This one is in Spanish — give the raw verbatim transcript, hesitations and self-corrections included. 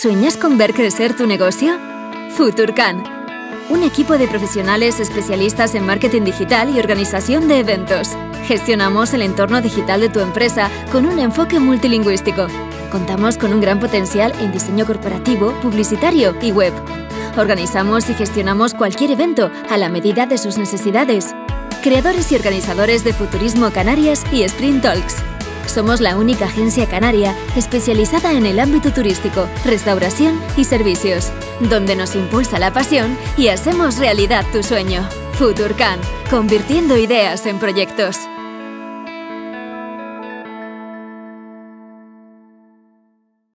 ¿Sueñas con ver crecer tu negocio? Futurcan, un equipo de profesionales especialistas en marketing digital y organización de eventos. Gestionamos el entorno digital de tu empresa con un enfoque multilingüístico. Contamos con un gran potencial en diseño corporativo, publicitario y web. Organizamos y gestionamos cualquier evento a la medida de sus necesidades. Creadores y organizadores de Futurismo Canarias y Sprint Talks. Somos la única agencia canaria especializada en el ámbito turístico, restauración y servicios, donde nos impulsa la pasión y hacemos realidad tu sueño. Futurcan, convirtiendo ideas en proyectos.